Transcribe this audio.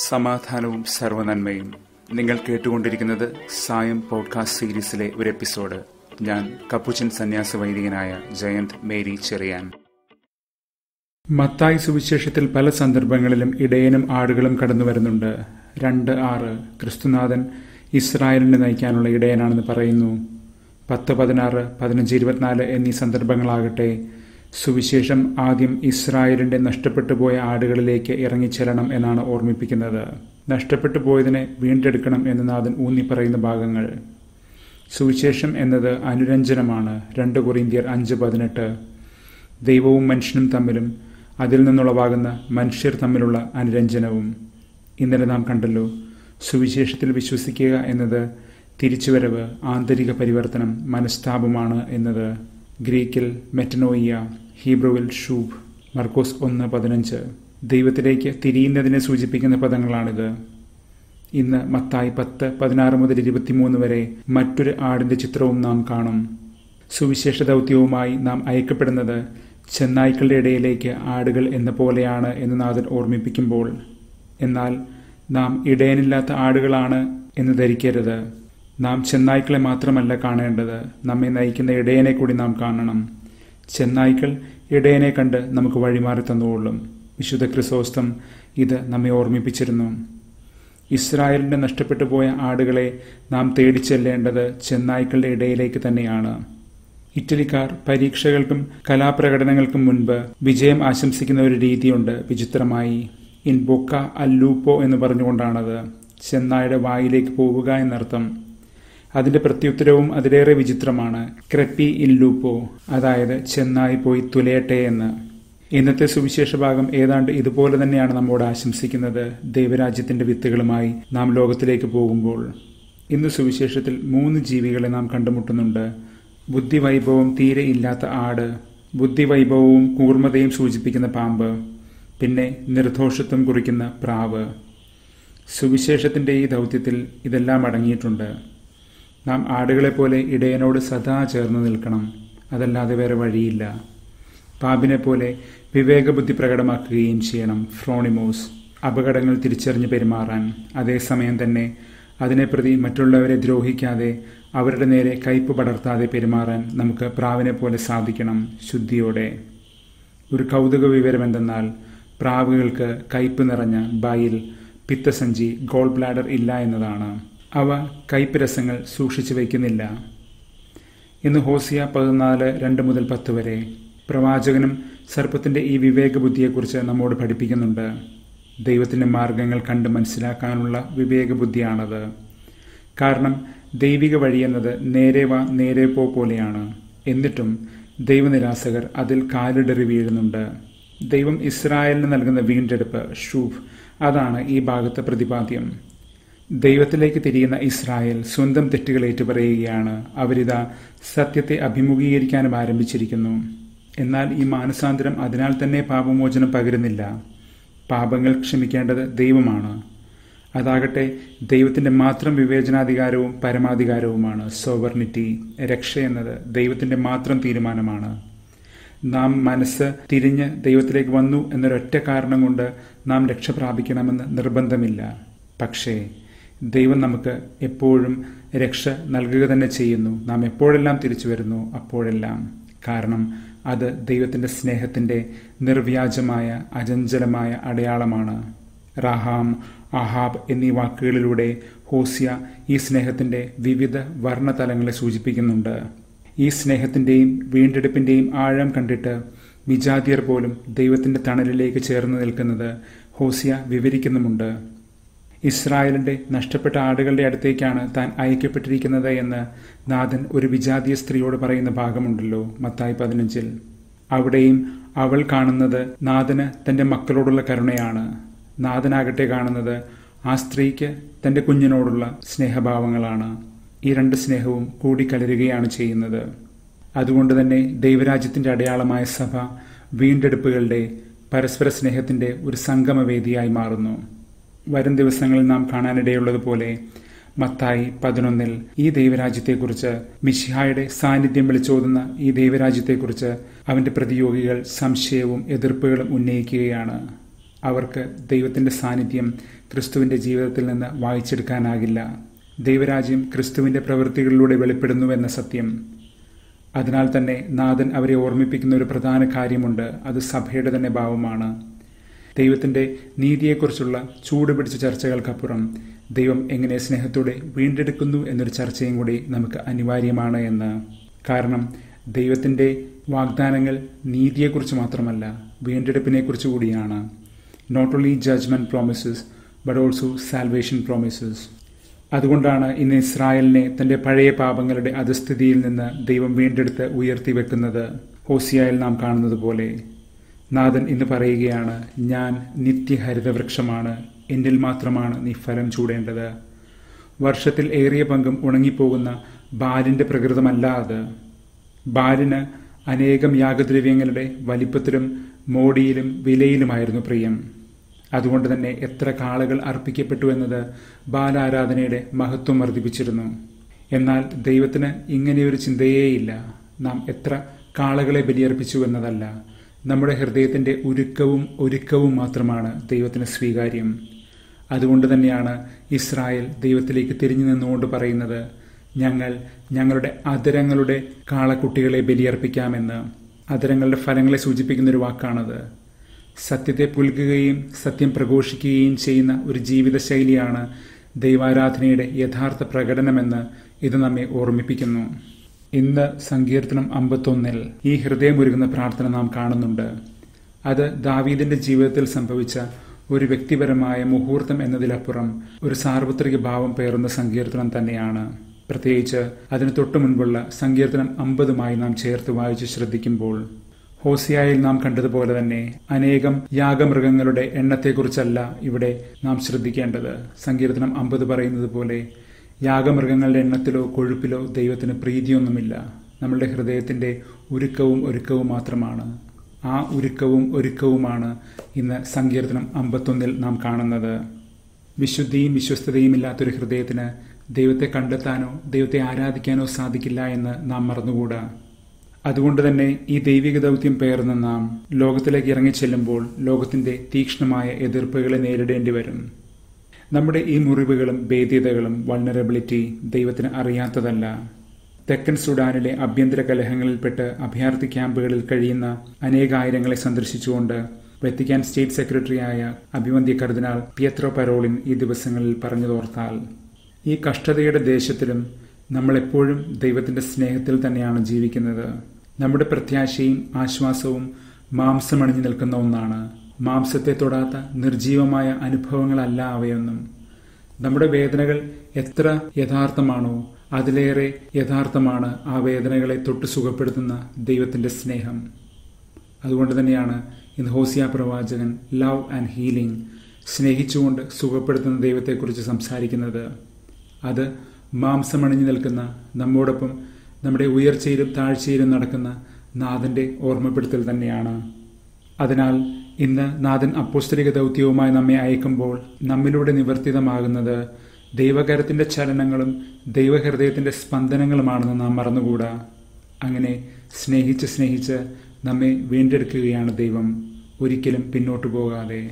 സമാധാനവും സർവ്വനന്മയും. നിങ്ങൾ കേട്ടുകൊണ്ടിരിക്കുന്നത് സായം പോഡ്കാസ്റ്റ് സീരീസിലെ ഒരു എപ്പിസോഡ്. ഞാൻ കപ്പുച്ചിൻ സന്യാസ വൈദികനായ ജയന്ത് മേരി ചെറിയാൻ. മത്തായി സുവിശേഷത്തിൽ പല സന്ദർഭങ്ങളിലും ഇടയനും ആടുകളും കടന്നു വരുന്നുണ്ട്. 2:6 ക്രിസ്തുനാഥൻ ഇസ്രായേലിനെ നയിക്കാനുള്ള ഇടയനാണെന്ന് പറയുന്നു. 10, 16, 15, 24 എന്നീ സന്ദർഭങ്ങളാകട്ടെ സുവിശേഷം ആദ്യം ഇസ്രായേലിന്റെ നഷ്ടപ്പെട്ടു പോയ ആടുകളിലേക്ക് ഇറങ്ങിച്ചെല്ലണം എന്നാണ് ഓർമ്മിപ്പിക്കുന്നത്. നഷ്ടപ്പെട്ടു പോയതിനെ വീണ്ടെടുക്കണം എന്ന് നാഥൻ ഊന്നി പറയുന്ന ഭാഗങ്ങൾ. സുവിശേഷം എന്നത് അനുരഞ്ജനമാണ്. 2 Corinthians 5:18 ദൈവവും മനുഷ്യനും തമ്മിലും അതിൽ നിന്നുളവാകുന്ന മനുഷ്യർ തമ്മിലുള്ള അനുരഞ്ജനവും. ഇന്നലെ നാം കണ്ടല്ലോ, സുവിശേഷത്തിൽ വിശ്വസിക്കുക എന്നത് തിരിച്ചുവരവ്, ആന്തരിക പരിവർത്തനം, മനസ്താപമാണ് എന്നത്. ഗ്രീക്കിൽ മെറ്റനോയിയ, ഹീബ്രുവിൽ ഷൂബ്. മർക്കോസ് 1:15 ദൈവത്തിലേക്ക് തിരിയുന്നതിനെ സൂചിപ്പിക്കുന്ന പദങ്ങളാണിത്. ഇന്ന് മത്തായി 10:16-23 മറ്റൊരു ആടിന്റെ ചിത്രവും നാം കാണും. സുവിശേഷ ദൗത്യവുമായി നാം അയക്കപ്പെടുന്നത് ചെന്നായ്ക്കളുടെ ഇടയിലേക്ക് ആടുകൾ എന്ന പോലെയാണ് എന്ന് നാഥൻ ഓർമ്മിപ്പിക്കുമ്പോൾ, എന്നാൽ നാം ഇടയനില്ലാത്ത ആടുകളാണ് എന്ന് ധരിക്കരുത്. നാം ചെന്നായ്ക്കളെ മാത്രമല്ല കാണേണ്ടത്, നമ്മെ നയിക്കുന്ന ഇടയനെ കൂടി നാം കാണണം. ചെന്നായ്ക്കൾ ഇടയനെ കണ്ട് നമുക്ക് വഴിമാറി തന്നുകൊള്ളും. വിശുദ്ധ ക്രിസോസ്റ്റം ഇത് നമ്മെ ഓർമ്മിപ്പിച്ചിരുന്നു. ഇസ്രായേലിന്റെ നഷ്ടപ്പെട്ടു പോയ ആടുകളെ നാം തേടിച്ചെല്ലേണ്ടത് ചെന്നായ്ക്കളുടെ ഇടയിലേക്ക് തന്നെയാണ്. ഇറ്റലിക്കാർ പരീക്ഷകൾക്കും കലാപ്രകടനങ്ങൾക്കും മുൻപ് വിജയം ആശംസിക്കുന്ന ഒരു രീതിയുണ്ട്, വിചിത്രമായി ഇൻ ബൊക്ക അൽ ലൂപ്പോ എന്ന് പറഞ്ഞുകൊണ്ടാണത്. ചെന്നായുടെ വായിലേക്ക് പോവുക എന്നർത്ഥം. അതിന്റെ പ്രത്യുത്തരവും അതിലേറെ വിചിത്രമാണ്, ക്രെപ്പി ഇൽ ലൂപ്പോ, അതായത് ചെന്നായി പോയി തുലയട്ടെ എന്ന്. ഇന്നത്തെ സുവിശേഷ ഭാഗം ഏതാണ്ട് ഇതുപോലെ തന്നെയാണ് നമ്മോട് ആശംസിക്കുന്നത്. ദൈവരാജ്യത്തിന്റെ വിത്തുകളുമായി നാം ലോകത്തിലേക്ക് പോകുമ്പോൾ ഇന്ന് സുവിശേഷത്തിൽ 3 ജീവികളെ നാം കണ്ടുമുട്ടുന്നുണ്ട്. ബുദ്ധിവൈഭവം തീരെ ഇല്ലാത്ത ആട്, ബുദ്ധിവൈഭവവും കൂർമ്മതയും സൂചിപ്പിക്കുന്ന പാമ്പ്, പിന്നെ നിർദോഷത്വം കുറിക്കുന്ന പ്രാവ്. സുവിശേഷത്തിന്റെ ഈ ദൗത്യത്തിൽ ഇതെല്ലാം അടങ്ങിയിട്ടുണ്ട്. നാം ആടുകളെപ്പോലെ ഇടയനോട് സദാ ചേർന്ന് നിൽക്കണം, അതല്ലാതെ വേറെ വഴിയില്ല. പാമ്പിനെ പോലെ വിവേകബുദ്ധി പ്രകടമാക്കുകയും ചെയ്യണം, ഫ്രോണിമോസ്, അപകടങ്ങൾ തിരിച്ചറിഞ്ഞ് പെരുമാറാൻ. അതേസമയം തന്നെ അതിനെപ്രതി മറ്റുള്ളവരെ ദ്രോഹിക്കാതെ അവരുടെ നേരെ കയ്പ് പടർത്താതെ പെരുമാറാൻ നമുക്ക് പ്രാവിനെ പോലെ സാധിക്കണം, ശുദ്ധിയോടെ. ഒരു കൗതുക വിവരം എന്തെന്നാൽ, പ്രാവുകൾക്ക് കയ്പ് നിറഞ്ഞ ബായിൽ പിത്തസഞ്ചി, ഗോൾ ബ്ലാഡർ ഇല്ല എന്നതാണ്. അവ കയ്പ് രസങ്ങൾ സൂക്ഷിച്ചു വയ്ക്കുന്നില്ല. ഇന്ന് ഹോസിയ 14:2-10 പ്രവാചകനും സർപ്പത്തിന്റെ ഈ വിവേകബുദ്ധിയെക്കുറിച്ച് നമ്മോട് പഠിപ്പിക്കുന്നുണ്ട്. ദൈവത്തിന്റെ മാർഗങ്ങൾ കണ്ട് മനസ്സിലാക്കാനുള്ള വിവേകബുദ്ധിയാണത്. കാരണം ദൈവിക വഴിയെന്നത് നേരെ വാ നേരെ പോ പോലെയാണ്. എന്നിട്ടും ദൈവനിരാസകർ അതിൽ കാലിടറി വീഴുന്നുണ്ട്. ദൈവം ഇസ്രായേലിന് നൽകുന്ന വീണ്ടെടുപ്പ്, ഷൂഫ്, അതാണ് ഈ ഭാഗത്തെ പ്രതിപാദ്യം. ദൈവത്തിലേക്ക് തിരിയുന്ന ഇസ്രായേൽ സ്വന്തം തെറ്റുകൾ ഏറ്റുപറയുകയാണ്. അവരിതാ സത്യത്തെ അഭിമുഖീകരിക്കാനും ആരംഭിച്ചിരിക്കുന്നു. എന്നാൽ ഈ മാനസാന്തരം അതിനാൽ തന്നെ പാപമോചനം പകരുന്നില്ല. പാപങ്ങൾ ക്ഷമിക്കേണ്ടത് ദൈവമാണ്. അതാകട്ടെ ദൈവത്തിന്റെ മാത്രം വിവേചനാധികാരവും പരമാധികാരവുമാണ്, സോവർണിറ്റി. രക്ഷ എന്നത് ദൈവത്തിന്റെ മാത്രം തീരുമാനമാണ്. നാം മനസ്സ് തിരിഞ്ഞ് ദൈവത്തിലേക്ക് വന്നു എന്നൊരൊറ്റ കാരണം കൊണ്ട് നാം രക്ഷ പ്രാപിക്കണമെന്ന് നിർബന്ധമില്ല. പക്ഷേ ദൈവം നമുക്ക് എപ്പോഴും രക്ഷ നൽകുക തന്നെ ചെയ്യുന്നു. നാം എപ്പോഴെല്ലാം തിരിച്ചു വരുന്നു അപ്പോഴെല്ലാം. കാരണം അത് ദൈവത്തിൻ്റെ സ്നേഹത്തിൻ്റെ നിർവ്യാജമായ അചഞ്ചലമായ അടയാളമാണ്. റഹാം, അഹാബ് എന്നീ വാക്കുകളിലൂടെ ഹോസിയ ഈ സ്നേഹത്തിൻ്റെ വിവിധ വർണ്ണതലങ്ങളെ സൂചിപ്പിക്കുന്നുണ്ട്. ഈ സ്നേഹത്തിൻ്റെയും വീണ്ടെടുപ്പിൻ്റെയും ആഴം കണ്ടിട്ട് വിജാതിയർ പോലും ദൈവത്തിൻ്റെ തണലിലേക്ക് ചേർന്ന് നിൽക്കുന്നത് ഹോസിയ വിവരിക്കുന്നുമുണ്ട്. ഇസ്രായേലിന്റെ നഷ്ടപ്പെട്ട ആടുകളുടെ അടുത്തേക്കാണ് താൻ അയക്കപ്പെട്ടിരിക്കുന്നത് എന്ന് നാഥൻ ഒരു വിജാതീയ സ്ത്രീയോട് പറയുന്ന ഭാഗമുണ്ടല്ലോ മത്തായി 15. അവിടെയും അവൾ കാണുന്നത് നാഥന് തന്റെ മക്കളോടുള്ള കരുണയാണ്. നാഥനാകട്ടെ കാണുന്നത് ആ സ്ത്രീക്ക് തന്റെ കുഞ്ഞിനോടുള്ള സ്നേഹഭാവങ്ങളാണ്. ഈ 2 സ്നേഹവും കൂടിക്കലരുകയാണ് ചെയ്യുന്നത്. അതുകൊണ്ട് തന്നെ ദൈവരാജ്യത്തിന്റെ അടയാളമായ സഭ വീണ്ടെടുപ്പുകളുടെ പരസ്പര സ്നേഹത്തിന്റെ ഒരു സംഗമവേദിയായി മാറുന്നു. വരും ദിവസങ്ങളിൽ നാം കാണാനിടയുള്ളതുപോലെ മത്തായി 11 ഈ ദൈവരാജ്യത്തെക്കുറിച്ച്, മിശിഹായുടെ സാന്നിധ്യം വിളിച്ചോതുന്ന ഈ ദൈവരാജ്യത്തെക്കുറിച്ച് അവന്റെ പ്രതിയോഗികൾ സംശയവും എതിർപ്പുകളും ഉന്നയിക്കുകയാണ്. അവർക്ക് ദൈവത്തിൻ്റെ സാന്നിധ്യം ക്രിസ്തുവിൻ്റെ ജീവിതത്തിൽ നിന്ന് വായിച്ചെടുക്കാനാകില്ല. ദൈവരാജ്യം ക്രിസ്തുവിൻ്റെ പ്രവൃത്തികളിലൂടെ വെളിപ്പെടുന്നുവെന്ന സത്യം. അതിനാൽ തന്നെ നാഥൻ അവരെ ഓർമ്മിപ്പിക്കുന്ന ഒരു പ്രധാന കാര്യമുണ്ട്. അത് സഭയുടെ തന്നെ ഭാവമാണ്. ദൈവത്തിൻ്റെ നീതിയെക്കുറിച്ചുള്ള ചൂടുപിടിച്ച ചർച്ചകൾക്കപ്പുറം ദൈവം എങ്ങനെ സ്നേഹത്തോടെ വീണ്ടെടുക്കുന്നു എന്നൊരു ചർച്ചയും കൂടി നമുക്ക് അനിവാര്യമാണ് എന്ന്. കാരണം ദൈവത്തിൻ്റെ വാഗ്ദാനങ്ങൾ നീതിയെക്കുറിച്ച് മാത്രമല്ല, വീണ്ടെടുപ്പിനെക്കുറിച്ച് കൂടിയാണ്. Not only judgement promises but also salvation promises. അതുകൊണ്ടാണ് ഇന്ന് ഇസ്രായേലിനെ തൻ്റെ പഴയ പാപങ്ങളുടെ അധസ്ഥിതിയിൽ നിന്ന് ദൈവം വീണ്ടെടുത്ത് ഉയർത്തി വെക്കുന്നത്. ഹോസിയായിൽ നാം കാണുന്നത് പോലെ നാഥൻ ഇന്ന് പറയുകയാണ്, ഞാൻ നിത്യഹരിതവൃക്ഷമാണ്, എന്നിൽ മാത്രമാണ് നീ ഫലം ചൂടേണ്ടത്. വർഷത്തിൽ ഏറിയ പങ്കും ഉണങ്ങിപ്പോകുന്ന ബാലിൻ്റെ പ്രകൃതമല്ല അത്. ബാലിന് അനേകം യാഗദ്രവ്യങ്ങളുടെ വലിപ്പത്തിലും മോടിയിലും വിലയിലുമായിരുന്നു പ്രിയം. അതുകൊണ്ട് തന്നെ എത്ര കാളകൾ അർപ്പിക്കപ്പെട്ടു എന്നത് ബാലാരാധനയുടെ മഹത്വം വർദ്ധിപ്പിച്ചിരുന്നു. എന്നാൽ ദൈവത്തിന് ഇങ്ങനെയൊരു ചിന്തയേയില്ല. നാം എത്ര കാളകളെ ബലിയർപ്പിച്ചു എന്നതല്ല, നമ്മുടെ ഹൃദയത്തിൻ്റെ ഒരുക്കവും മാത്രമാണ് ദൈവത്തിന് സ്വീകാര്യം. അതുകൊണ്ട് തന്നെയാണ് ഇസ്രായേൽ ദൈവത്തിലേക്ക് തിരിഞ്ഞു നിന്നുകൊണ്ട് പറയുന്നത്, ഞങ്ങൾ ഞങ്ങളുടെ അധരങ്ങളുടെ കാളക്കുട്ടികളെ ബലിയർപ്പിക്കാമെന്ന്. അധരങ്ങളുടെ ഫലങ്ങളെ സൂചിപ്പിക്കുന്നൊരു വാക്കാണത്. സത്യത്തെ പുൽകുകയും സത്യം പ്രഘോഷിക്കുകയും ചെയ്യുന്ന ഒരു ജീവിതശൈലിയാണ് ദൈവാരാധനയുടെ യഥാർത്ഥ പ്രകടനമെന്ന് ഇത് നമ്മെ ഓർമ്മിപ്പിക്കുന്നു. ഇന്ന് സങ്കീർത്തനം 51 ഈ ഹൃദയമൊരുകുന്ന പ്രാർത്ഥന നാം കാണുന്നുണ്ട്. അത് ദാവീദിൻ്റെ ജീവിതത്തിൽ സംഭവിച്ച ഒരു വ്യക്തിപരമായ മുഹൂർത്തം എന്നതിലപ്പുറം ഒരു സാർവത്രിക ഭാവം പേറുന്ന സങ്കീർത്തനം തന്നെയാണ്. പ്രത്യേകിച്ച് അതിന് തൊട്ടു മുൻപുള്ള സങ്കീർത്തനം 50 നാം ചേർത്ത് വായിച്ച് ശ്രദ്ധിക്കുമ്പോൾ ഹോസിയായിൽ നാം കണ്ടതുപോലെ തന്നെ അനേകം യാഗമൃഗങ്ങളുടെ എണ്ണത്തെക്കുറിച്ചല്ല ഇവിടെ നാം ശ്രദ്ധിക്കേണ്ടത്. സങ്കീർത്തനം 50 പറയുന്നത് പോലെ യാഗമൃഗങ്ങളുടെ എണ്ണത്തിലോ കൊഴുപ്പിലോ ദൈവത്തിന് പ്രീതിയൊന്നുമില്ല. നമ്മളുടെ ഹൃദയത്തിൻ്റെ ഒരുക്കവും മാത്രമാണ്. ആ ഒരുക്കവുമാണ് ഇന്ന് സങ്കീർത്തനം 51 നാം കാണുന്നത്. വിശുദ്ധിയും വിശ്വസ്തതയും ഇല്ലാത്തൊരു ഹൃദയത്തിന് ദൈവത്തെ കണ്ടെത്താനോ ദൈവത്തെ ആരാധിക്കാനോ സാധിക്കില്ല എന്ന് നാം മറന്നുകൂടാ. അതുകൊണ്ട് തന്നെ ഈ ദൈവിക ദൗത്യം പേർന്ന നാം ലോകത്തിലേക്ക് ഇറങ്ങിച്ചെല്ലുമ്പോൾ ലോകത്തിൻ്റെ തീക്ഷ്ണമായ എതിർപ്പുകളെ നേരിടേണ്ടി വരും. നമ്മുടെ ഈ മുറിവുകളും ഭേദ്യതകളും വൾണറബിലിറ്റി ദൈവത്തിന് അറിയാത്തതല്ല. തെക്കൻ സുഡാനിലെ ആഭ്യന്തര കലഹങ്ങളിൽപ്പെട്ട് അഭയാർത്ഥി ക്യാമ്പുകളിൽ കഴിയുന്ന അനേകായിരങ്ങളെ സന്ദർശിച്ചുകൊണ്ട് വത്തിക്കാൻ സ്റ്റേറ്റ് സെക്രട്ടറിയായ അഭിവന്ദ്യ കർദിനാൾ പിയത്രോ പരോളിൻ ഈ ദിവസങ്ങളിൽ പറഞ്ഞതോർത്താൽ ഈ കഷ്ടതയുടെ ദേശത്തിലും നമ്മളെപ്പോഴും ദൈവത്തിൻ്റെ സ്നേഹത്തിൽ തന്നെയാണ് ജീവിക്കുന്നത്. നമ്മുടെ പ്രത്യാശയും ആശ്വാസവും മാംസമണിഞ്ഞു നിൽക്കുന്ന ഒന്നാണ്. മാംസത്തെ തൊടാത്ത നിർജീവമായ അനുഭവങ്ങളല്ല അവയൊന്നും. നമ്മുടെ വേദനകൾ എത്ര യഥാർത്ഥമാണോ അതിലേറെ യഥാർത്ഥമാണ് ആ വേദനകളെ തൊട്ട് സുഖപ്പെടുത്തുന്ന ദൈവത്തിൻ്റെ സ്നേഹം. അതുകൊണ്ട് തന്നെയാണ് ഇന്ന് ഹോസിയ പ്രവാചകൻ ലവ് ആൻഡ് ഹീലിംഗ്, സ്നേഹിച്ചുകൊണ്ട് സുഖപ്പെടുത്തുന്ന ദൈവത്തെക്കുറിച്ച് സംസാരിക്കുന്നത്. അത് മാംസമണിഞ്ഞു നിൽക്കുന്ന, നമ്മോടൊപ്പം നമ്മുടെ ഉയർച്ചയിലും താഴ്ചയിലും നടക്കുന്ന നാഥൻ്റെ ഓർമ്മപ്പെടുത്തൽ തന്നെയാണ്. അതിനാൽ ഇന്ന് നാഥൻ അപ്പോസ്തലിക ദൗത്യവുമായി നമ്മെ അയക്കുമ്പോൾ നമ്മിലൂടെ നിവർത്തിതമാകുന്നത് ദൈവകരത്തിൻ്റെ ചലനങ്ങളും ദൈവഹൃദയത്തിൻ്റെ സ്പന്ദനങ്ങളുമാണെന്ന് നാം മറന്നുകൂടാ. അങ്ങനെ സ്നേഹിച്ച് നമ്മെ വീണ്ടെടുക്കുകയാണ് ദൈവം, ഒരിക്കലും പിന്നോട്ടു പോകാതെ.